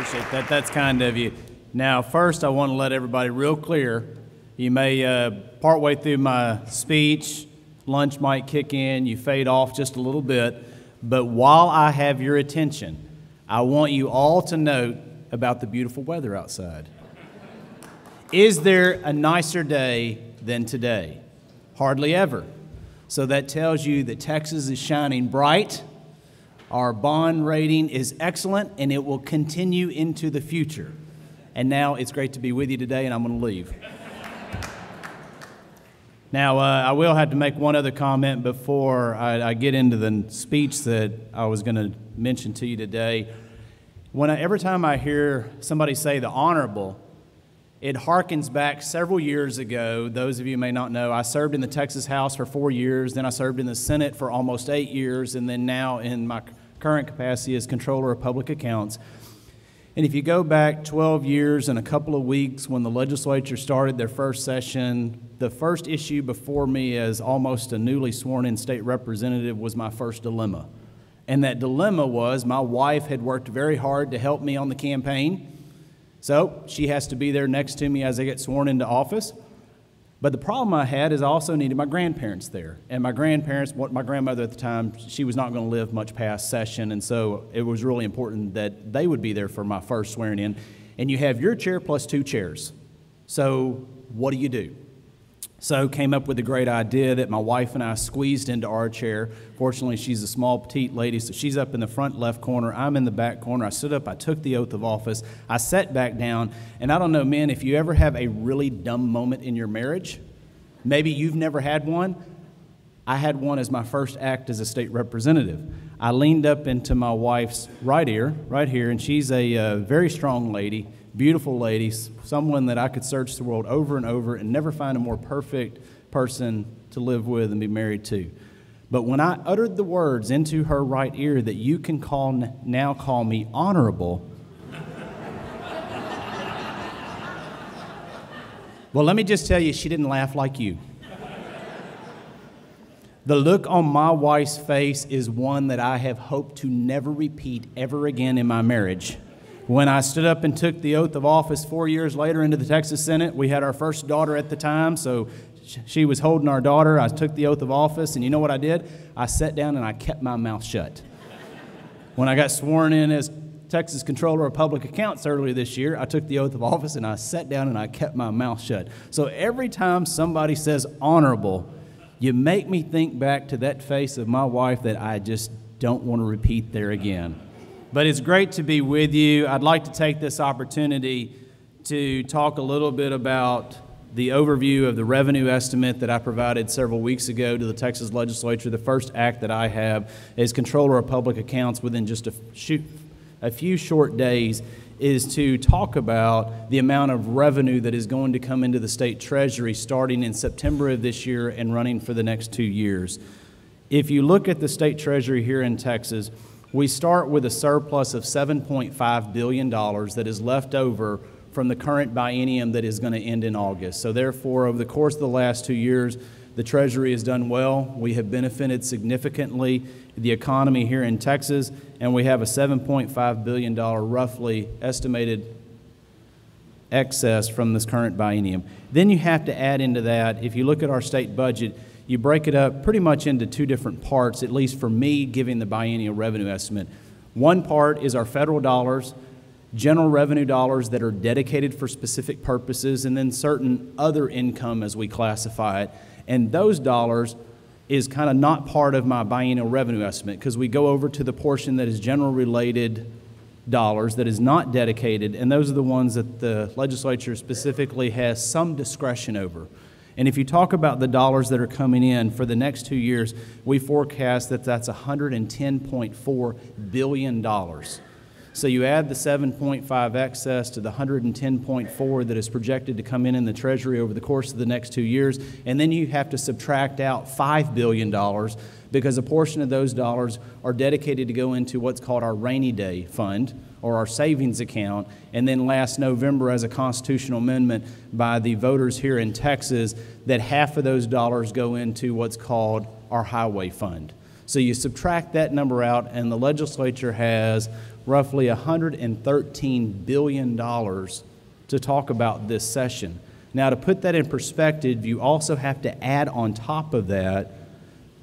appreciate that. That's kind of you. Now, first, I want to let everybody real clear. You may, partway through my speech, lunch might kick in, you fade off just a little bit. But while I have your attention, I want you all to note about the beautiful weather outside. Is there a nicer day than today? Hardly ever. So that tells you that Texas is shining bright, our bond rating is excellent, and it will continue into the future. And now it's great to be with you today, and I'm going to leave. Now, I will have to make one other comment before I get into the speech that I was going to mention to you today. Every time I hear somebody say the honorable, it harkens back several years ago. Those of you may not know, I served in the Texas House for 4 years, then I served in the Senate for almost 8 years, and then now in my current capacity as Controller of Public Accounts. And if you go back 12 years and a couple of weeks when the legislature started their first session, the first issue before me as almost a newly sworn-in state representative was my first dilemma. And that dilemma was my wife had worked very hard to help me on the campaign, so she has to be there next to me as I get sworn into office. But the problem I had is I also needed my grandparents there. And my grandparents, my grandmother at the time, she was not going to live much past session, and so it was really important that they would be there for my first swearing in. And you have your chair plus 2 chairs. So what do? So came up with a great idea that my wife and I squeezed into our chair. Fortunately, she's a small, petite lady, so she's up in the front left corner. I'm in the back corner. I stood up. I took the oath of office. I sat back down. And I don't know, men, if you ever have a really dumb moment in your marriage, maybe you've never had one. I had one as my first act as a state representative. I leaned up into my wife's right ear, right here, and she's a very strong lady, beautiful lady, someone that I could search the world over and over and never find a more perfect person to live with and be married to. But when I uttered the words into her right ear that you can now call me honorable, well, let me just tell you, she didn't laugh like you. The look on my wife's face is one that I have hoped to never repeat ever again in my marriage. When I stood up and took the oath of office 4 years later into the Texas Senate, we had our first daughter at the time, so she was holding our daughter. I took the oath of office, and you know what I did? I sat down and I kept my mouth shut. When I got sworn in as Texas Controller of Public Accounts earlier this year, I took the oath of office and I sat down and I kept my mouth shut. So every time somebody says honorable, you make me think back to that face of my wife that I just don't want to repeat there again. But it's great to be with you. I'd like to take this opportunity to talk a little bit about the overview of the revenue estimate that I provided several weeks ago to the Texas Legislature. The first act that I have as Controller of Public Accounts within just a few short days is to talk about the amount of revenue that is going to come into the state treasury starting in September of this year and running for the next 2 years. If you look at the state treasury here in Texas, we start with a surplus of $7.5 billion that is left over from the current biennium that is going to end in August. So therefore, over the course of the last 2 years, the Treasury has done well. We have benefited significantly the economy here in Texas, and we have a $7.5 billion roughly estimated excess from this current biennium. Then you have to add into that, if you look at our state budget, you break it up pretty much into two different parts, at least for me giving the biennial revenue estimate. One part is our federal dollars, general revenue dollars that are dedicated for specific purposes, and then certain other income as we classify it. And those dollars is kind of not part of my biennial revenue estimate because we go over to the portion that is general related dollars that is not dedicated, and those are the ones that the legislature specifically has some discretion over. And if you talk about the dollars that are coming in for the next 2 years, we forecast that that's $110.4 billion. So you add the 7.5 excess to the 110.4 that is projected to come in the Treasury over the course of the next 2 years, and then you have to subtract out $5 billion because a portion of those dollars are dedicated to go into what's called our rainy day fund, or our savings account, and then last November as a constitutional amendment by the voters here in Texas that half of those dollars go into what's called our highway fund. So you subtract that number out, and the legislature has roughly $113 billion to talk about this session. Now, to put that in perspective, you also have to add on top of that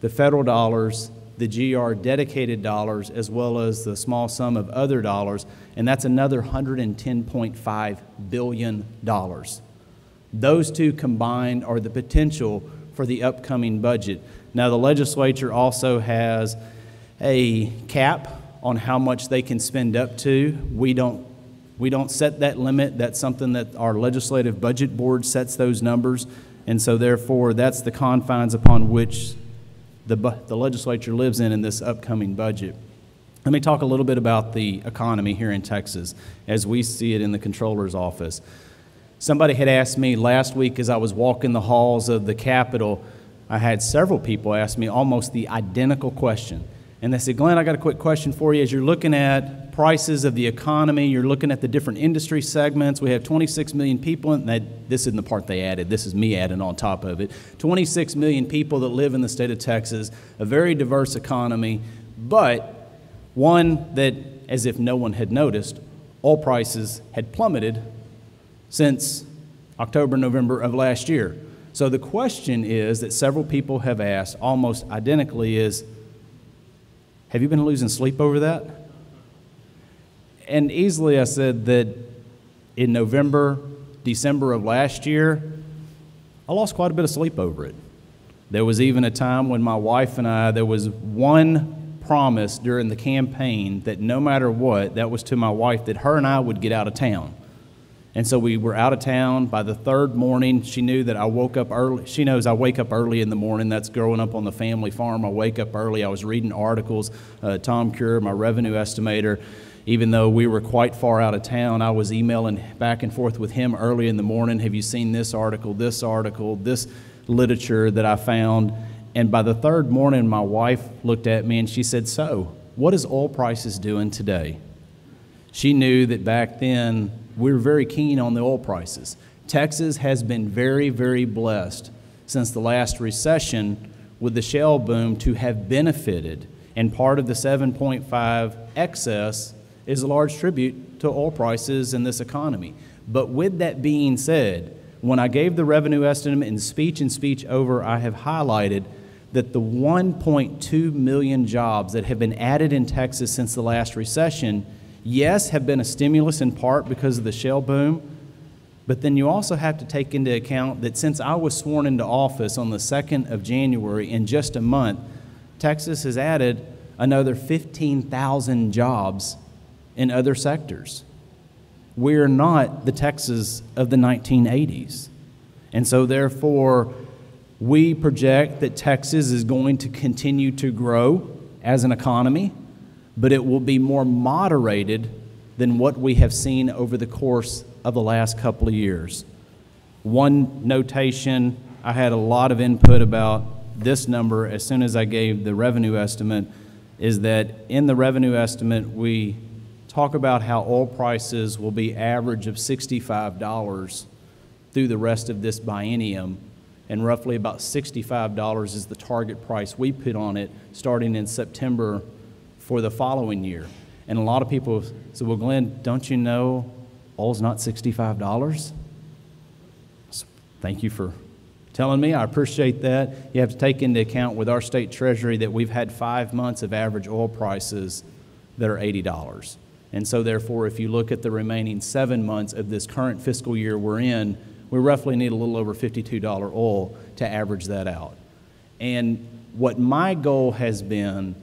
the federal dollars, the GR dedicated dollars, as well as the small sum of other dollars, and that's another $110.5 billion. Those two combined are the potential for the upcoming budget. Now, the legislature also has a cap on how much they can spend up to. We don't set that limit. That's something that our legislative budget board sets those numbers, and so therefore that's the confines upon which the legislature lives in this upcoming budget. Let me talk a little bit about the economy here in Texas as we see it in the Comptroller's office. Somebody had asked me last week as I was walking the halls of the Capitol, I had several people ask me almost the identical question. And they said, Glenn, I got a quick question for you. As you're looking at prices of the economy, you're looking at the different industry segments. We have 26 million people, and this isn't the part they added. This is me adding on top of it. 26 million people that live in the state of Texas, a very diverse economy, but one that, as if no one had noticed, oil prices had plummeted since October, November of last year. So the question is that several people have asked almost identically is, have you been losing sleep over that? And easily I said that in November, December of last year, I lost quite a bit of sleep over it. There was even a time when my wife and I, there was one promise during the campaign that no matter what, that was to my wife that her and I would get out of town. And so we were out of town. By the third morning, she knew that I woke up early. She knows I wake up early in the morning. That's growing up on the family farm. I wake up early. I was reading articles. Tom Cure, my revenue estimator, even though we were quite far out of town, I was emailing back and forth with him early in the morning. Have you seen this article, this literature that I found? And by the third morning, my wife looked at me and she said, so, what is oil prices doing today? She knew that back then, we're very keen on the oil prices. Texas has been very, very blessed since the last recession with the shale boom to have benefited, and part of the 7.5 excess is a large tribute to oil prices in this economy. But with that being said, when I gave the revenue estimate in speech over, I have highlighted that the 1.2 million jobs that have been added in Texas since the last recession, yes, have been a stimulus in part because of the shale boom, but then you also have to take into account that since I was sworn into office on the 2nd of January, in just a month, Texas has added another 15,000 jobs in other sectors. We're not the Texas of the 1980s. And so therefore, we project that Texas is going to continue to grow as an economy, but it will be more moderated than what we have seen over the course of the last couple of years. One notation, I had a lot of input about this number as soon as I gave the revenue estimate, is that in the revenue estimate, we talk about how oil prices will be average of $65 through the rest of this biennium, and roughly about $65 is the target price we put on it starting in September for the following year. And a lot of people said, well, Glenn, don't you know oil's not $65? So thank you for telling me. I appreciate that. You have to take into account with our state treasury that we've had 5 months of average oil prices that are $80. And so therefore, if you look at the remaining 7 months of this current fiscal year we're in, we roughly need a little over $52 oil to average that out. And what my goal has been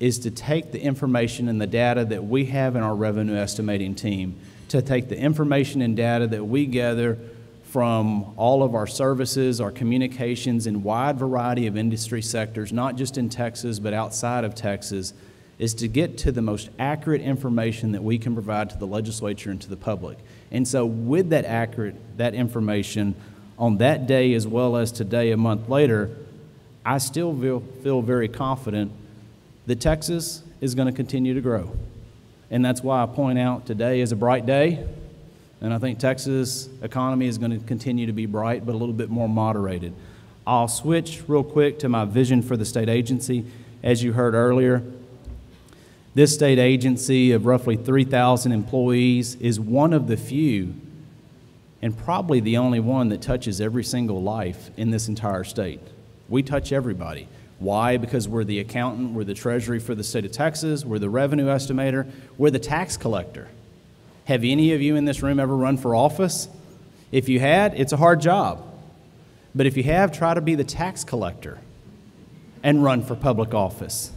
is to take the information and the data that we have in our revenue estimating team, to take the information and data that we gather from all of our services, our communications in wide variety of industry sectors, not just in Texas but outside of Texas, is to get to the most accurate information that we can provide to the legislature and to the public. And so with that information on that day as well as today, a month later, I still feel very confident that Texas is going to continue to grow. And that's why I point out today is a bright day, and I think Texas economy is going to continue to be bright, but a little bit more moderated. I'll switch real quick to my vision for the state agency. As you heard earlier, This state agency of roughly 3,000 employees is one of the few and probably the only one that touches every single life in this entire state. We touch everybody. Why? Because we're the accountant, we're the treasury for the state of Texas, we're the revenue estimator, we're the tax collector. Have any of you in this room ever run for office? If you had, it's a hard job. But if you have, try to be the tax collector and run for public office.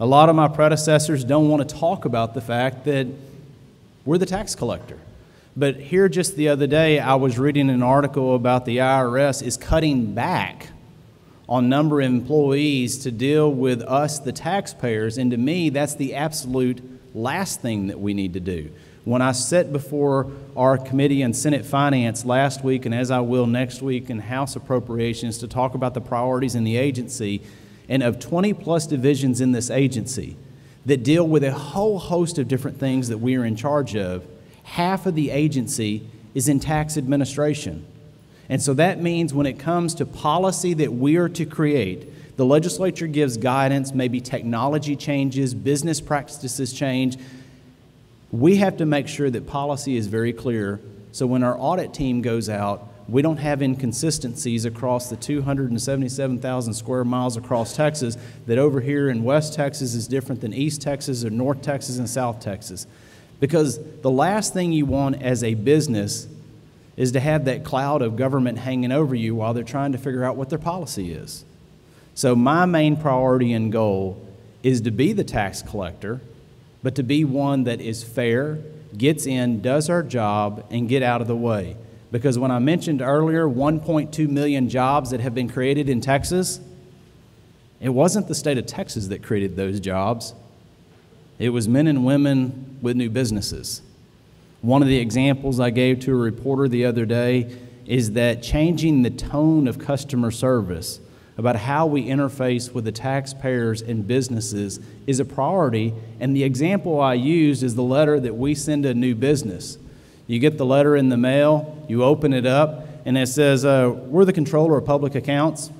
A lot of my predecessors don't want to talk about the fact that we're the tax collector. But here just the other day, I was reading an article about the IRS is cutting back on number of employees to deal with us, the taxpayers, and to me, that's the absolute last thing that we need to do. When I sat before our committee on Senate Finance last week, and as I will next week in House Appropriations, to talk about the priorities in the agency, and of 20-plus divisions in this agency that deal with a whole host of different things that we are in charge of, half of the agency is in tax administration. And so that means when it comes to policy that we are to create, the legislature gives guidance, maybe technology changes, business practices change. We have to make sure that policy is very clear so when our audit team goes out, we don't have inconsistencies across the 277,000 square miles across Texas that over here in West Texas is different than East Texas or North Texas and South Texas. Because the last thing you want as a business is to have that cloud of government hanging over you while they're trying to figure out what their policy is. So my main priority and goal is to be the tax collector, but to be one that is fair, gets in, does our job, and get out of the way. Because when I mentioned earlier 1.2 million jobs that have been created in Texas, it wasn't the state of Texas that created those jobs. It was men and women with new businesses. One of the examples I gave to a reporter the other day is that changing the tone of customer service about how we interface with the taxpayers and businesses is a priority. And the example I used is the letter that we send to a new business. You get the letter in the mail, you open it up, and it says, we're the controller of public accounts.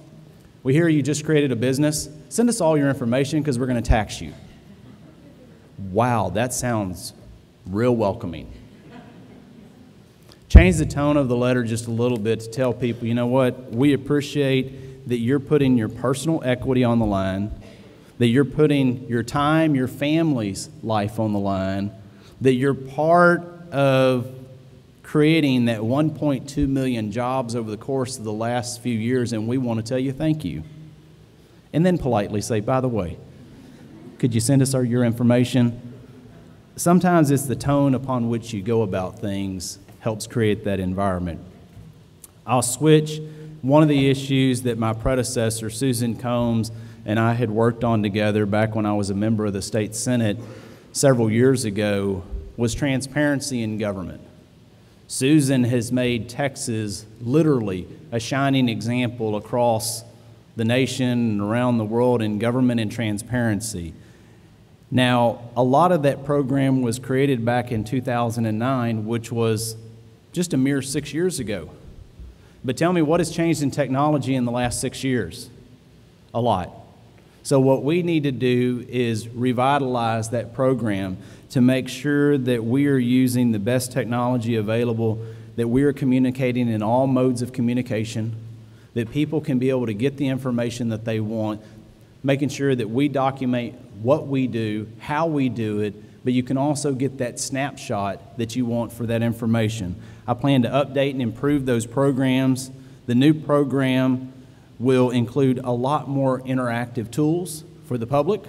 We hear you just created a business. Send us all your information because we're going to tax you. Wow, that sounds real welcoming. Change the tone of the letter just a little bit to tell people, you know what, we appreciate that you're putting your personal equity on the line, that you're putting your time, your family's life on the line, that you're part of creating that 1.2 million jobs over the course of the last few years, and we want to tell you thank you. And then politely say, by the way, could you send us your information? Sometimes it's the tone upon which you go about things helps create that environment. I'll switch. One of the issues that my predecessor, Susan Combs, and I had worked on together back when I was a member of the state Senate several years ago was transparency in government. Susan has made Texas literally a shining example across the nation and around the world in government and transparency. Now, a lot of that program was created back in 2009, which was just a mere 6 years ago. But tell me, what has changed in technology in the last 6 years? A lot. So what we need to do is revitalize that program to make sure that we are using the best technology available, that we are communicating in all modes of communication, that people can be able to get the information that they want, making sure that we document what we do, how we do it, but you can also get that snapshot that you want for that information. I plan to update and improve those programs. The new program will include a lot more interactive tools for the public,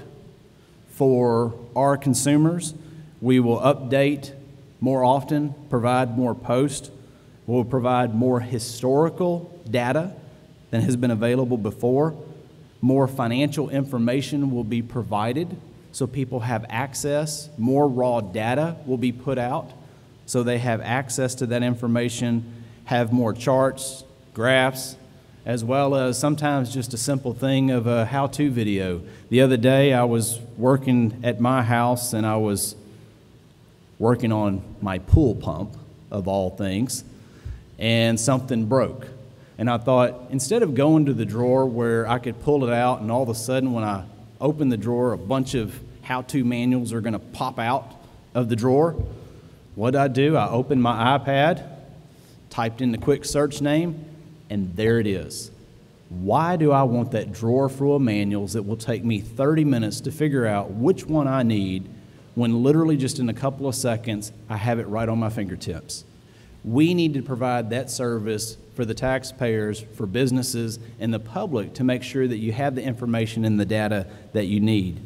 for our consumers. We will update more often, provide more posts. We'll provide more historical data than has been available before. More financial information will be provided so people have access. More raw data will be put out so they have access to that information, have more charts, graphs, as well as sometimes just a simple thing of a how-to video. The other day I was working at my house and I was working on my pool pump, of all things, and something broke. And I thought, instead of going to the drawer where I could pull it out and all of a sudden when I opened the drawer, a bunch of how-to manuals are going to pop out of the drawer. What do? I opened my iPad, typed in the quick search name, and there it is. Why do I want that drawer full of manuals that will take me 30 minutes to figure out which one I need when literally just in a couple of seconds I have it right on my fingertips? We need to provide that service for the taxpayers, for businesses, and the public to make sure that you have the information and the data that you need.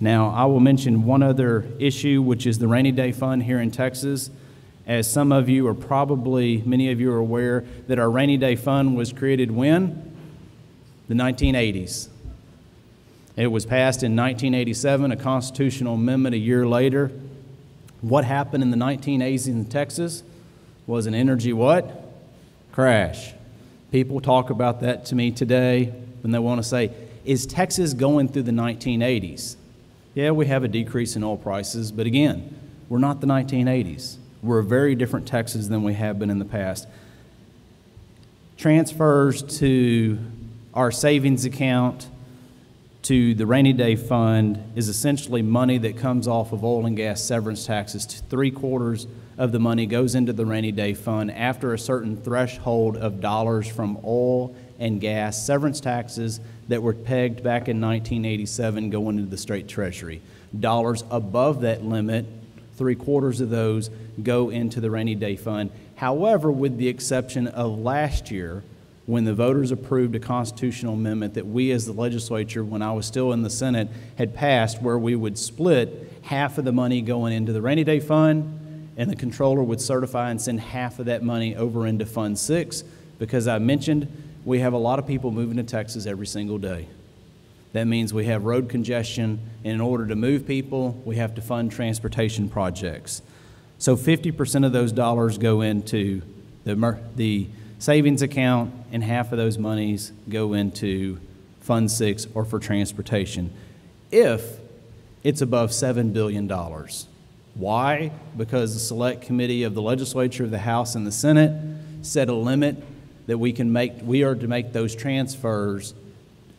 Now, I will mention one other issue, which is the Rainy Day Fund here in Texas. As some of you are probably, many of you are aware that our Rainy Day Fund was created when? The 1980s. It was passed in 1987, a constitutional amendment a year later. What happened in the 1980s in Texas was an energy what? Crash. People talk about that to me today when they want to say, is Texas going through the 1980s? Yeah, we have a decrease in oil prices, but again, we're not the 1980s. We're a very different Texas than we have been in the past. Transfers to our savings account, to the Rainy Day Fund, is essentially money that comes off of oil and gas severance taxes. 3/4 of the money goes into the Rainy Day Fund after a certain threshold of dollars from oil and gas severance taxes that were pegged back in 1987 go into the state treasury. Dollars above that limit, 3/4 of those go into the Rainy Day Fund. However, with the exception of last year, when the voters approved a constitutional amendment that we as the legislature, when I was still in the Senate, had passed, where we would split half of the money going into the Rainy Day Fund, and the controller would certify and send half of that money over into Fund 6, because I mentioned we have a lot of people moving to Texas every single day. That means we have road congestion, and in order to move people, we have to fund transportation projects. So 50% of those dollars go into the savings account, and half of those monies go into Fund 6 or for transportation, if it's above $7 billion. Why? Because the select committee of the legislature, the House, and the Senate set a limit that we are to make those transfers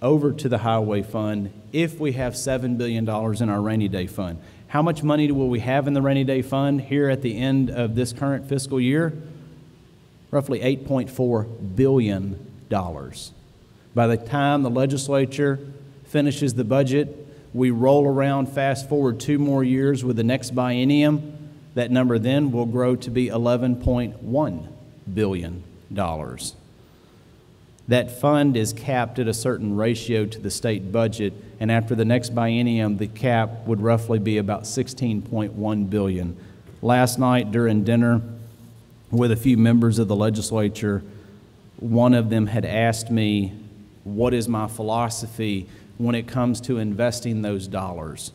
over to the highway fund if we have $7 billion in our rainy day fund. How much money will we have in the rainy day fund here at the end of this current fiscal year? Roughly $8.4 billion. By the time the legislature finishes the budget, we roll around, fast forward 2 more years with the next biennium, that number then will grow to be $11.1 billion. That fund is capped at a certain ratio to the state budget, and after the next biennium, the cap would roughly be about $16.1 billion. Last night during dinner with a few members of the legislature, one of them had asked me, what is my philosophy when it comes to investing those dollars?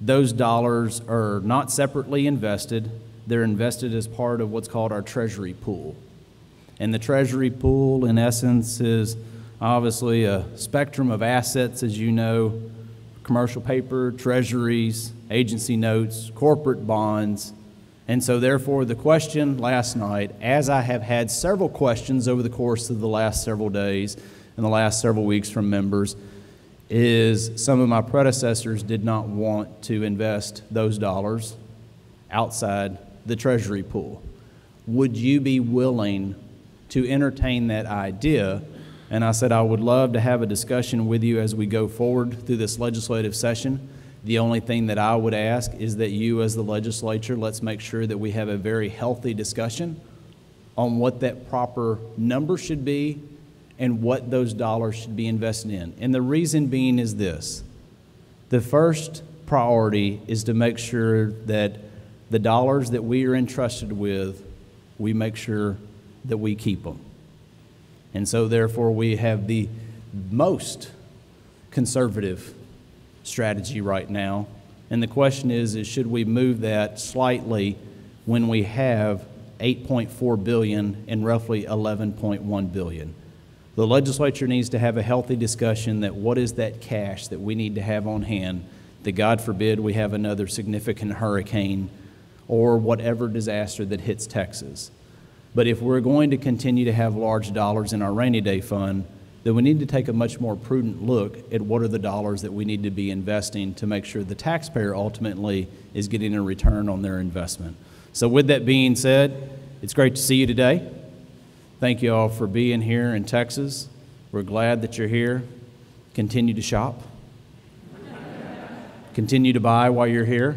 Those dollars are not separately invested. They're invested as part of what's called our treasury pool. And the treasury pool, in essence, is obviously a spectrum of assets, as you know, commercial paper, treasuries, agency notes, corporate bonds. And so therefore, the question last night, as I have had several questions over the course of the last several days and the last several weeks from members, is some of my predecessors did not want to invest those dollars outside the treasury pool. Would you be willing to entertain that idea? And I said, I would love to have a discussion with you as we go forward through this legislative session. The only thing that I would ask is that you as the legislature, let's make sure that we have a very healthy discussion on what that proper number should be and what those dollars should be invested in. And the reason being is this. The first priority is to make sure that the dollars that we are entrusted with, we make sure that we keep them. And so therefore we have the most conservative strategy right now. And the question is should we move that slightly when we have $8.4 billion and roughly $11.1 billion? The legislature needs to have a healthy discussion that what is that cash that we need to have on hand that God forbid we have another significant hurricane or whatever disaster that hits Texas. But if we're going to continue to have large dollars in our rainy day fund, then we need to take a much more prudent look at what are the dollars that we need to be investing to make sure the taxpayer ultimately is getting a return on their investment. So with that being said, it's great to see you today. Thank you all for being here in Texas. We're glad that you're here. Continue to shop. Continue to buy while you're here.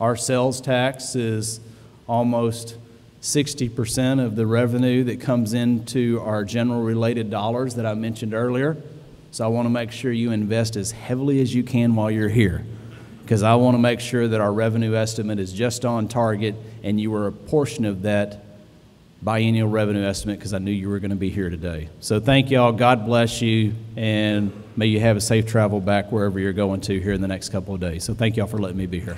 Our sales tax is almost 60% of the revenue that comes into our general related dollars that I mentioned earlier. So I want to make sure you invest as heavily as you can while you're here, because I want to make sure that our revenue estimate is just on target and you are a portion of that biennial revenue estimate, because I knew you were going to be here today. So thank y'all. God bless you, and may you have a safe travel back wherever you're going to here in the next couple of days. So thank y'all for letting me be here.